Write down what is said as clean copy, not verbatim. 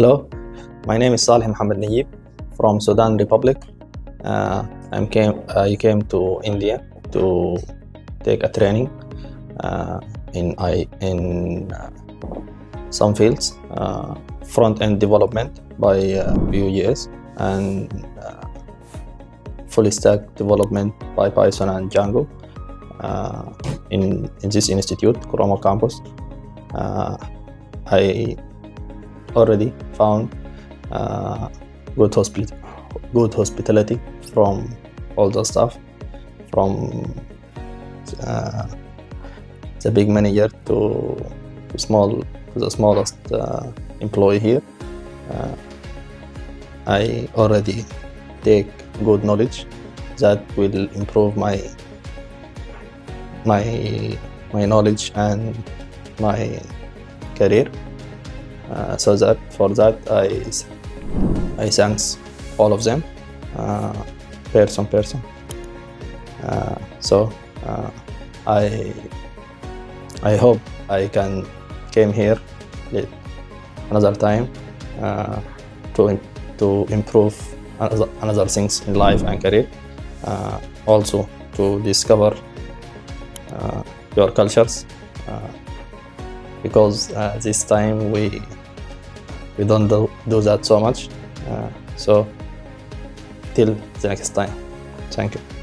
Hello, my name is Salih Mohd from Sudan Republic. You came to India to take a training in some fields, front-end development by VueJS and full-stack development by Python and Django in this institute, Croma Campus. I already found good hospitality from all the staff, from the big manager to the smallest employee here. I already take good knowledge that will improve my knowledge and my career. So I thanks all of them, person. So I hope I can came here another time to improve another things in life and career, also to discover your cultures, because this time we don't do that so much. So till the next time, thank you.